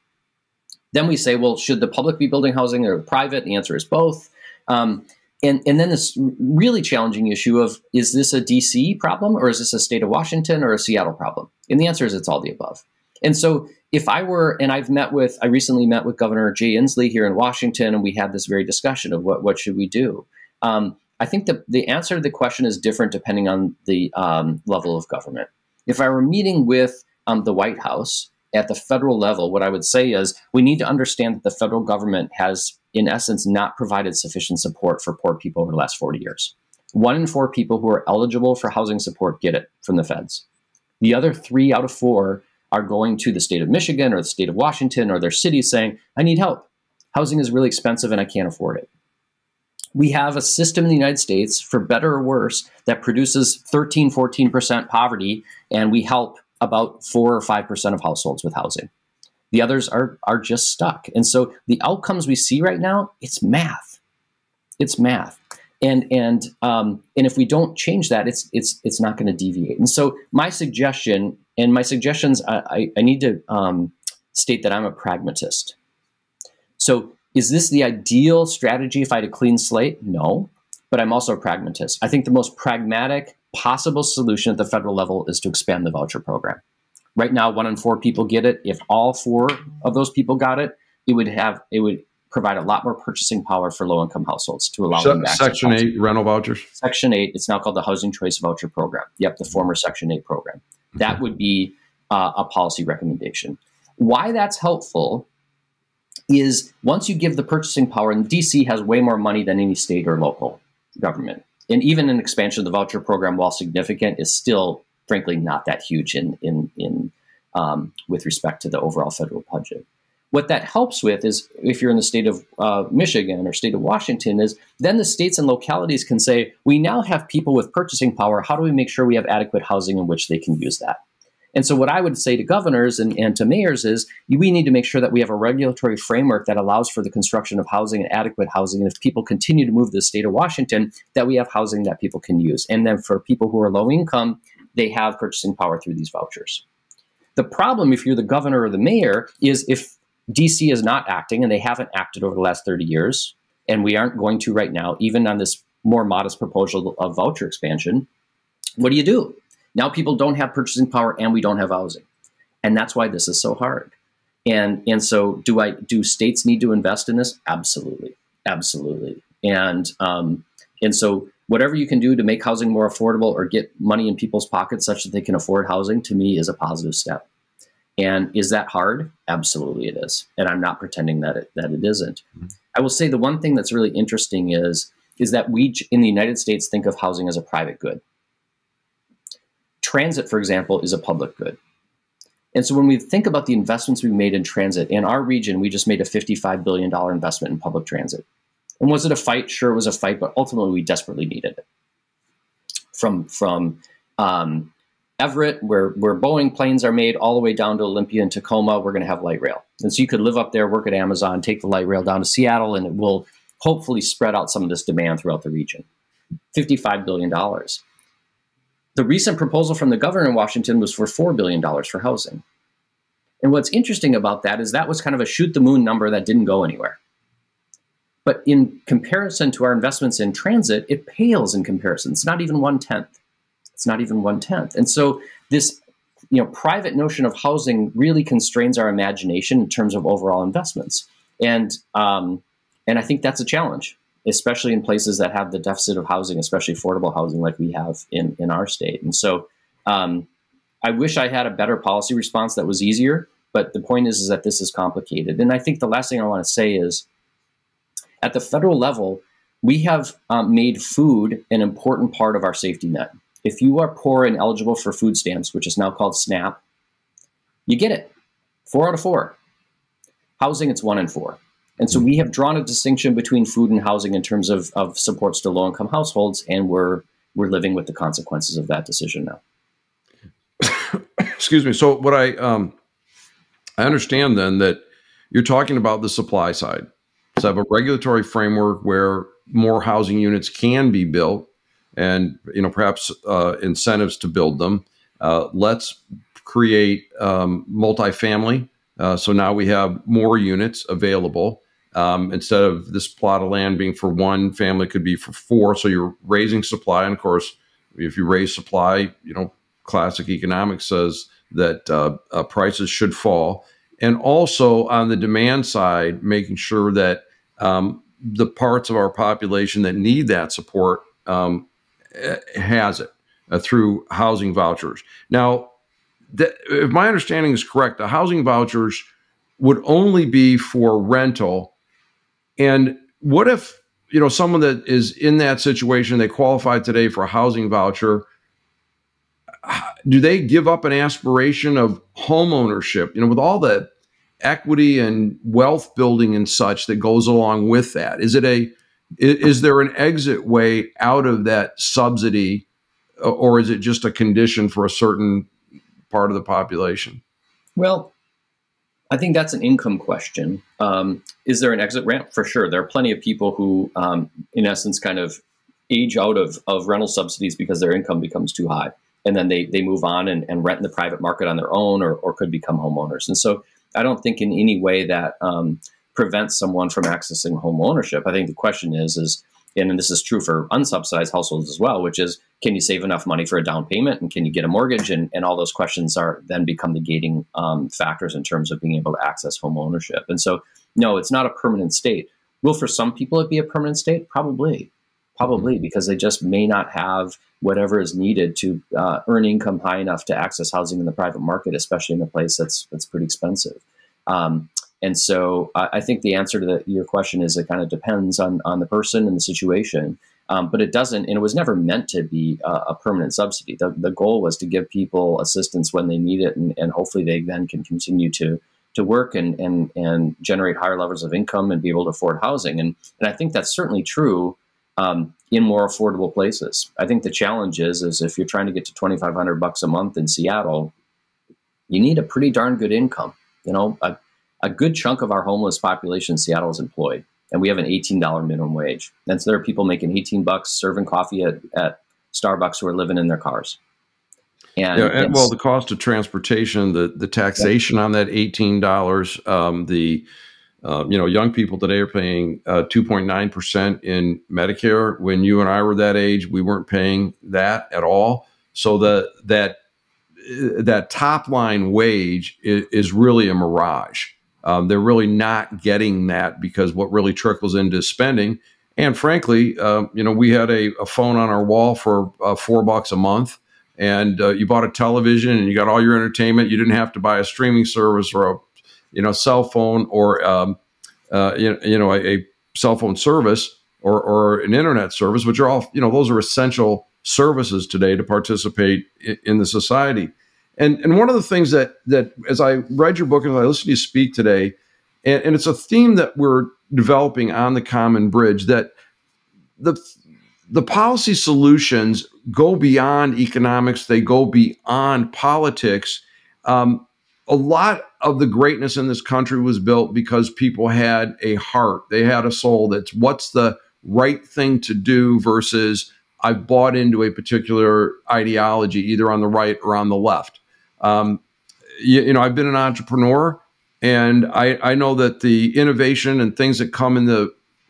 Then we say, well, should the public be building housing or private? The answer is both. Um, and, and then this really challenging issue of, is this a D C problem or is this a state of Washington or a Seattle problem? And the answer is it's all the above. And so if I were, and I've met with, I recently met with Governor Jay Inslee here in Washington, and we had this very discussion of what, what should we do? Um, I think the, the answer to the question is different depending on the um, level of government. If I were meeting with um, the White House, at the federal level, what I would say is we need to understand that the federal government has, in essence, not provided sufficient support for poor people over the last forty years. One in four people who are eligible for housing support get it from the feds. The other three out of four are going to the state of Michigan or the state of Washington or their city saying, I need help. Housing is really expensive and I can't afford it. We have a system in the United States, for better or worse, that produces thirteen, fourteen percent poverty, and we help about four or five percent of households with housing. The others are are just stuck. And so the outcomes we see right now, it's math. It's math. And and um, and if we don't change that, it's it's it's not going to deviate. And so my suggestion, and my suggestions, I, I, I need to um, state that I'm a pragmatist. So is this the ideal strategy if I had a clean slate? No, but I'm also a pragmatist. I think the most pragmatic possible solution at the federal level is to expand the voucher program. Right now, one in four people get it. If all four of those people got it, it would have it would provide a lot more purchasing power for low-income households to allow Se them access. Section eight rental vouchers. Section eight. It's now called the Housing Choice Voucher Program. Yep, the former Section eight program. Mm-hmm. That would be uh, a policy recommendation. Why that's helpful is once you give the purchasing power, and D C has way more money than any state or local government, and even an expansion of the voucher program, while significant, is still, frankly, not that huge in in in um, with respect to the overall federal budget. What that helps with is, if you're in the state of uh, Michigan or state of Washington, is then the states and localities can say, we now have people with purchasing power. How do we make sure we have adequate housing in which they can use that? And so what I would say to governors and, and to mayors is, we need to make sure that we have a regulatory framework that allows for the construction of housing and adequate housing. And if people continue to move to the state of Washington, that we have housing that people can use. And then for people who are low income, they have purchasing power through these vouchers. The problem, if you're the governor or the mayor, is if D C is not acting, and they haven't acted over the last thirty years, and we aren't going to right now, even on this more modest proposal of voucher expansion, what do you do? Now people don't have purchasing power and we don't have housing. And that's why this is so hard. And, and so do I, do states need to invest in this? Absolutely, absolutely. And, um, and so whatever you can do to make housing more affordable or get money in people's pockets such that they can afford housing, to me, is a positive step. And is that hard? Absolutely it is. And I'm not pretending that it, that it isn't. Mm-hmm. I will say the one thing that's really interesting is, is that we in the United States think of housing as a private good. Transit, for example, is a public good. And so when we think about the investments we made in transit, in our region, we just made a fifty-five billion dollar investment in public transit. And was it a fight? Sure, it was a fight, but ultimately we desperately needed it. From, from, um, Everett, where, where Boeing planes are made, all the way down to Olympia and Tacoma, we're going to have light rail. And so you could live up there, work at Amazon, take the light rail down to Seattle, and it will hopefully spread out some of this demand throughout the region. fifty-five billion dollars. The recent proposal from the governor in Washington was for four billion dollars for housing. And what's interesting about that is that was kind of a shoot-the-moon number that didn't go anywhere. But in comparison to our investments in transit, it pales in comparison. It's not even one-tenth. It's not even one-tenth. And so this you know, private notion of housing really constrains our imagination in terms of overall investments. And, um, and I think that's a challenge, especially in places that have the deficit of housing, especially affordable housing like we have in, in our state. And so um, I wish I had a better policy response that was easier, but the point is, is that this is complicated. And I think the last thing I want to say is, at the federal level, we have um, made food an important part of our safety net. If you are poor and eligible for food stamps, which is now called SNAP, you get it. Four out of four. Housing, it's one in four. And so we have drawn a distinction between food and housing in terms of, of supports to low-income households, and we're, we're living with the consequences of that decision now. Excuse me. So what I, um, I understand then that you're talking about the supply side. So I have a regulatory framework where more housing units can be built, and you know, perhaps uh, incentives to build them. Uh, let's create um, multifamily. Uh, so now we have more units available. Um, instead of this plot of land being for one family, it could be for four. So you're raising supply. And of course, if you raise supply, you know, classic economics says that uh, uh, prices should fall. And also on the demand side, making sure that um, the parts of our population that need that support um, has it uh, through housing vouchers. Now, th if my understanding is correct, the housing vouchers would only be for rental. And what if, you know, someone that is in that situation, they qualify today for a housing voucher, do they give up an aspiration of home ownership? You know, with all the equity and wealth building and such that goes along with that, is it a Is there an exit way out of that subsidy, or is it just a condition for a certain part of the population? Well, I think that's an income question. Um, is there an exit ramp? For sure. There are plenty of people who, um, in essence, kind of age out of, of rental subsidies because their income becomes too high. And then they, they move on and, and rent in the private market on their own, or, or could become homeowners. And so I don't think in any way that um, prevents someone from accessing home ownership. I think the question is, is and, and this is true for unsubsidized households as well, which is, can you save enough money for a down payment, and can you get a mortgage? And, and all those questions are then become the gating um, factors in terms of being able to access home ownership. And so, no, it's not a permanent state. Will for some people it be a permanent state? Probably. Probably, because they just may not have whatever is needed to uh, earn income high enough to access housing in the private market, especially in a place that's that's pretty expensive. Um, and so I, I think the answer to the, your question is it kind of depends on, on the person and the situation, um, but it doesn't, and it was never meant to be a, a permanent subsidy. The, the goal was to give people assistance when they need it, and, and hopefully they then can continue to to work and, and, and generate higher levels of income and be able to afford housing. And, and I think that's certainly true Um, in more affordable places. I think the challenge is, is if you're trying to get to twenty-five hundred bucks a month in Seattle, you need a pretty darn good income. You know, a, a good chunk of our homeless population in Seattle is employed, and we have an eighteen dollar minimum wage. And so there are people making eighteen bucks serving coffee at, at Starbucks who are living in their cars. And, yeah, and well, the cost of transportation, the, the taxation yeah. on that eighteen dollars, um, the Uh, you know, young people today are paying two point nine percent uh, in Medicare. When you and I were that age, we weren't paying that at all. So the, that that top line wage is, is really a mirage. Um, they're really not getting that, because what really trickles into spending. And frankly, uh, you know, we had a, a phone on our wall for uh, four bucks a month, and uh, you bought a television and you got all your entertainment. You didn't have to buy a streaming service or a you know, cell phone or, um, uh, you, you know, a, a cell phone service or, or an internet service, which are all, you know, those are essential services today to participate in, in the society. And, and one of the things that, that as I read your book and as I listened to you speak today, and, and it's a theme that we're developing on the Common Bridge, that the, the policy solutions go beyond economics, they go beyond politics. Um, A lot of the greatness in this country was built because people had a heart. They had a soul. That's what's the right thing to do versus I've bought into a particular ideology, either on the right or on the left. Um, you, you know, I've been an entrepreneur, and I, I know that the innovation and things that come in the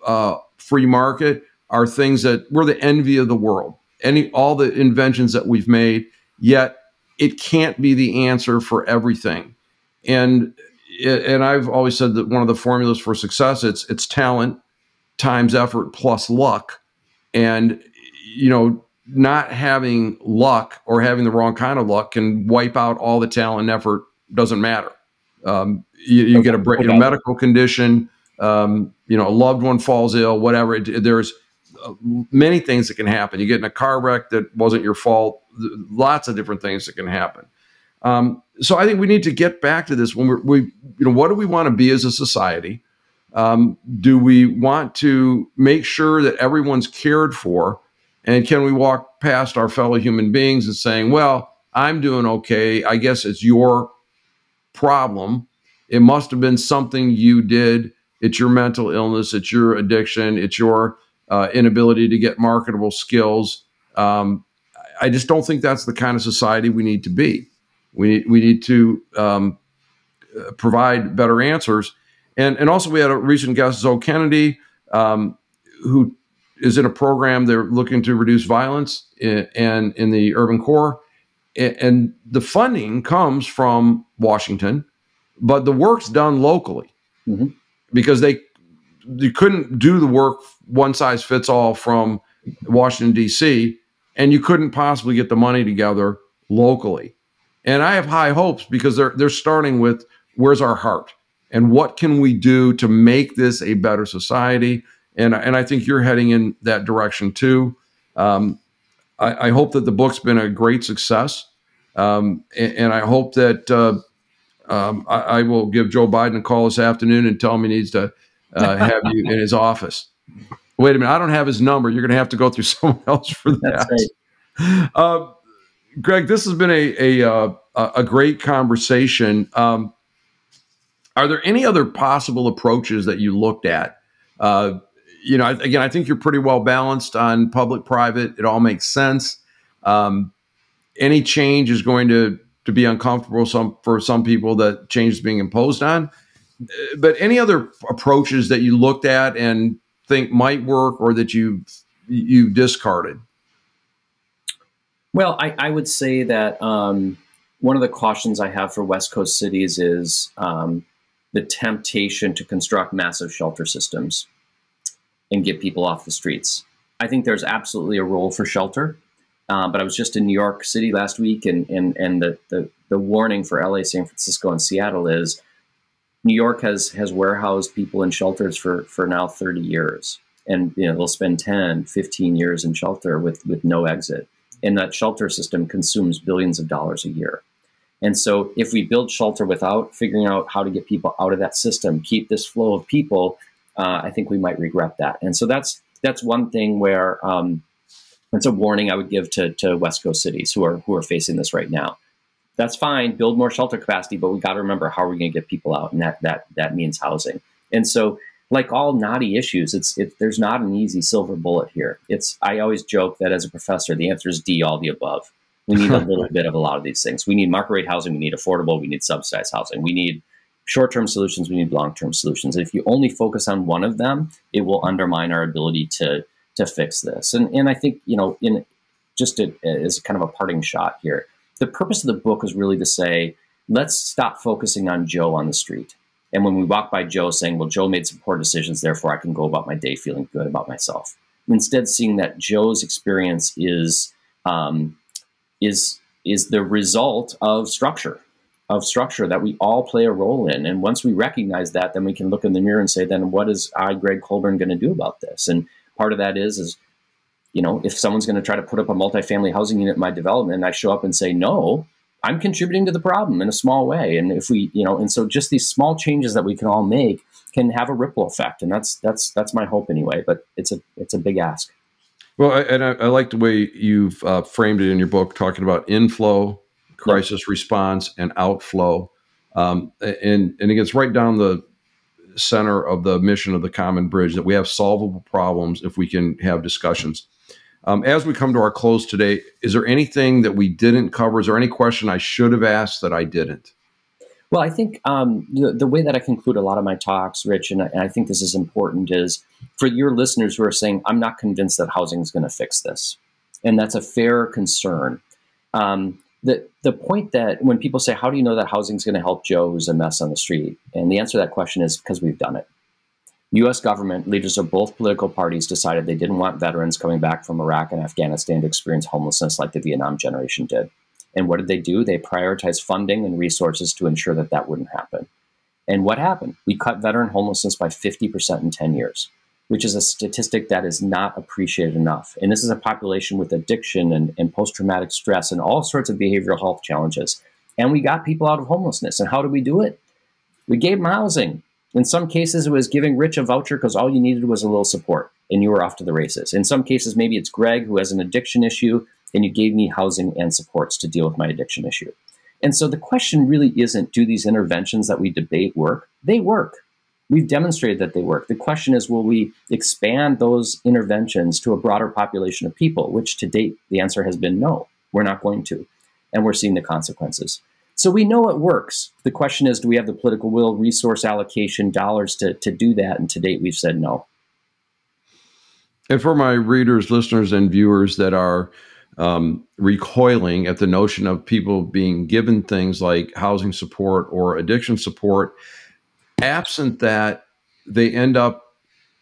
uh, free market are things that we're the envy of the world. Any, all the inventions that we've made, yet it can't be the answer for everything. And, and I've always said that one of the formulas for success, it's, it's talent times effort plus luck. And, you know, not having luck or having the wrong kind of luck can wipe out all the talent and effort. Doesn't matter. Um, you, you get a, you know, medical condition, um, you know, a loved one falls ill, whatever. It, there's many things that can happen. You get in a car wreck that wasn't your fault. Lots of different things that can happen. Um, so I think we need to get back to this when we're, we, you know, what do we want to be as a society? Um, do we want to make sure that everyone's cared for? And can we walk past our fellow human beings and saying, well, I'm doing okay. I guess it's your problem. It must've been something you did. It's your mental illness. It's your addiction. It's your uh, inability to get marketable skills. Um, I just don't think that's the kind of society we need to be. We need, we need to um, provide better answers. And, and also we had a recent guest, Zoe Kennedy, um, who is in a program. They're looking to reduce violence in, in, in the urban core. And the funding comes from Washington, but the work's done locally mm-hmm. because they, they couldn't do the work one size fits all from Washington, D C, and you couldn't possibly get the money together locally. And I have high hopes because they're, they're starting with where's our heart and what can we do to make this a better society? And, and I think you're heading in that direction too. Um, I, I hope that the book's been a great success. Um, and, and I hope that uh, um, I, I will give Joe Biden a call this afternoon and tell him he needs to uh, have you in his office. Wait a minute, I don't have his number. You're going to have to go through someone else for that. That's right. uh, Gregg, this has been a a, uh, a great conversation. Um, are there any other possible approaches that you looked at? Uh, you know, again, I think you're pretty well balanced on public, private. It all makes sense. Um, any change is going to, to be uncomfortable some, for some people that change is being imposed on. But any other approaches that you looked at and think might work or that you you discarded? Well, I, I would say that um, one of the cautions I have for West Coast cities is um, the temptation to construct massive shelter systems and get people off the streets. I think there's absolutely a role for shelter. Uh, but I was just in New York City last week, and and, and the, the, the warning for L A, San Francisco, and Seattle is New York has has warehoused people in shelters for, for now thirty years. And you know, they'll spend ten, fifteen years in shelter with, with no exit. And that shelter system consumes billions of dollars a year. And so if we build shelter without figuring out how to get people out of that system, keep this flow of people, uh, I think we might regret that. And so that's that's one thing where um, that's a warning I would give to, to West Coast cities who are who are facing this right now. That's fine, build more shelter capacity, but we got to remember how are we going to get people out, and that that that means housing. And so, like all knotty issues, it's it, there's not an easy silver bullet here. It's I always joke that as a professor, the answer is D, all the above. We need a little bit of a lot of these things. We need market rate housing, we need affordable, we need subsidized housing, we need short-term solutions, we need long-term solutions. And if you only focus on one of them, it will undermine our ability to to fix this. And and I think you know, in just a, as kind of a parting shot here. The purpose of the book is really to say, let's stop focusing on Joe on the street. And when we walk by Joe saying, well, Joe made some poor decisions, therefore I can go about my day feeling good about myself. Instead, seeing that Joe's experience is, um, is, is the result of structure, of structure that we all play a role in. And once we recognize that, then we can look in the mirror and say, then what is I, Gregg Colburn, going to do about this? And part of that is, is, you know, if someone's going to try to put up a multifamily housing unit in my development, and I show up and say, no, I'm contributing to the problem in a small way. And if we, you know, and so just these small changes that we can all make can have a ripple effect. And that's, that's, that's my hope anyway, but it's a, it's a big ask. Well, I, and I, I like the way you've uh, framed it in your book, talking about inflow, crisis yep. response, and outflow. Um, and, and it gets right down the center of the mission of the Common Bridge, that we have solvable problems if we can have discussions. Um, as we come to our close today, is there anything that we didn't cover? Is there any question I should have asked that I didn't? Well, I think um, the, the way that I conclude a lot of my talks, Rich, and I, and I think this is important, is for your listeners who are saying, I'm not convinced that housing is going to fix this. And that's a fair concern. Um, the, the point that when people say, how do you know that housing is going to help Joe who's a mess on the street? And the answer to that question is because we've done it. U S government, leaders of both political parties decided they didn't want veterans coming back from Iraq and Afghanistan to experience homelessness like the Vietnam generation did. And what did they do? They prioritized funding and resources to ensure that that wouldn't happen. And what happened? We cut veteran homelessness by fifty percent in ten years, which is a statistic that is not appreciated enough. And this is a population with addiction and, and post-traumatic stress and all sorts of behavioral health challenges. And we got people out of homelessness. And how did we do it? We gave them housing. In some cases, it was giving Rich a voucher because all you needed was a little support and you were off to the races. In some cases, maybe it's Gregg who has an addiction issue and you gave me housing and supports to deal with my addiction issue. And so the question really isn't, do these interventions that we debate work? They work. We've demonstrated that they work. The question is, will we expand those interventions to a broader population of people, which to date, the answer has been no, we're not going to. And we're seeing the consequences. So we know it works. The question is, do we have the political will, resource allocation, dollars to, to do that? And to date, we've said no. And for my readers, listeners, and viewers that are um, recoiling at the notion of people being given things like housing support or addiction support, absent that, they end up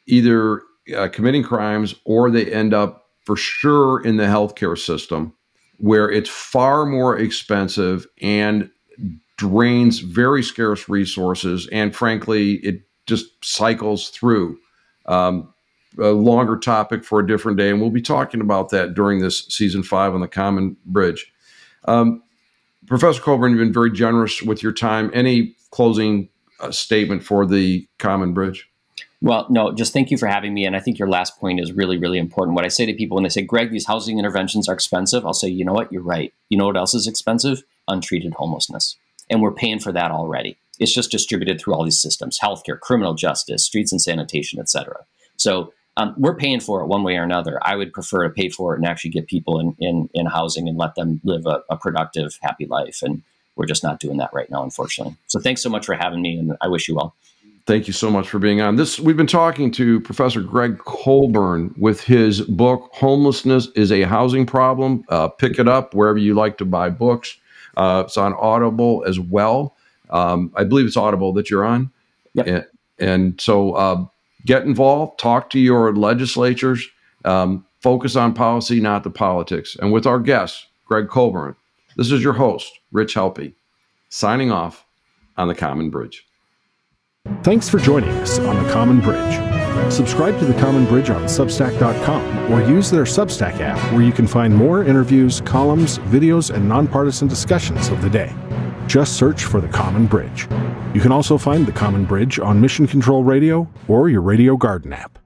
either uh, committing crimes or they end up for sure in the healthcare system, where it's far more expensive and drains very scarce resources. And frankly, it just cycles through. Um, a longer topic for a different day. And we'll be talking about that during this season five on the Common Bridge. Um, Professor Colburn, you've been very generous with your time. Any closing uh, statement for the Common Bridge? Well, no, just thank you for having me. And I think your last point is really, really important. What I say to people when they say, Gregg, these housing interventions are expensive, I'll say, you know what? You're right. You know what else is expensive? Untreated homelessness. And we're paying for that already. It's just distributed through all these systems, healthcare, criminal justice, streets and sanitation, et cetera. So Um, we're paying for it one way or another. I would prefer to pay for it and actually get people in, in, in housing and let them live a, a productive, happy life. And we're just not doing that right now, unfortunately. So thanks so much for having me, and I wish you well. Thank you so much for being on. This, we've been talking to Professor Gregg Colburn with his book, Homelessness is a Housing Problem. Uh, pick it up wherever you like to buy books. Uh, it's on Audible as well. Um, I believe it's Audible that you're on. Yep. And, and so uh, get involved, talk to your legislatures, um, focus on policy, not the politics. And with our guest, Gregg Colburn, this is your host, Rich Helppie, signing off on The Common Bridge. Thanks for joining us on The Common Bridge. Subscribe to The Common Bridge on Substack dot com or use their Substack app, where you can find more interviews, columns, videos, and nonpartisan discussions of the day. Just search for The Common Bridge. You can also find The Common Bridge on Mission Control Radio or your Radio Garden app.